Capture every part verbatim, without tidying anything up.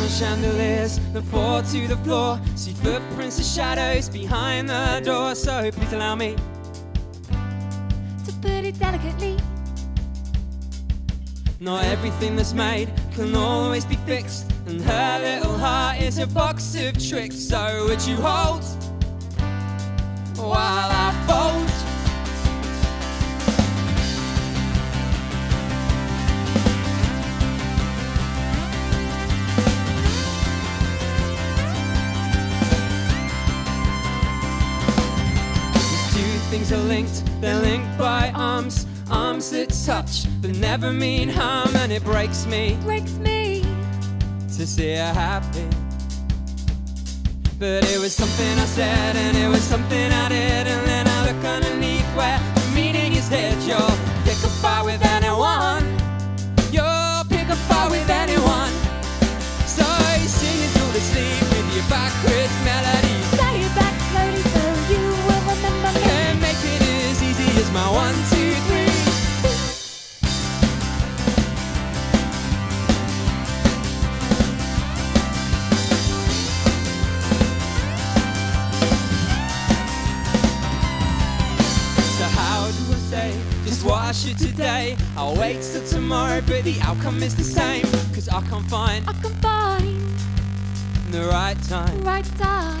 on chandeliers, the floor to the floor. See footprints of shadows behind the door. So please allow me to put it delicately. Not everything that's made can always be fixed, and her little heart is a box of tricks. So would you hold while I fold? Things are linked, they're linked by arms, arms that touch but never mean harm, and it breaks me, breaks me to see her happy. But it was something I said, and it was something I did, and then I look underneath where the meaning is hid. You'll pick a fight with anyone, you'll pick a fight with anyone. So you sing until they sleep with your backwards melody. Say it back slowly so you will remember me. It's my one, two, three. So how do I say just what I should today? I'll wait till tomorrow, but the outcome is the same. Cause I can't find, I can't find the right time, right time.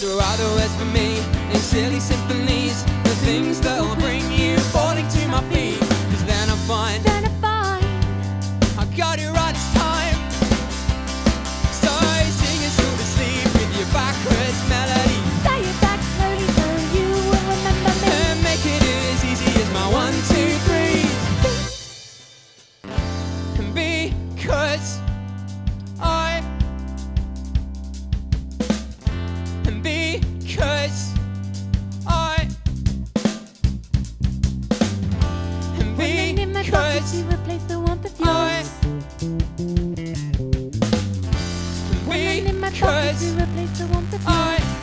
There are other words for me in silly symphonies, the things that'll bring you falling to my feet. Cause then I find, then I find I got it right this time. So sing until they sleep with your backwards melody. Say it back slowly so you will remember me. And make it as easy as my one, two, three. And because I, and because I, and because you replace the one with yours. And because you replace the one with yours.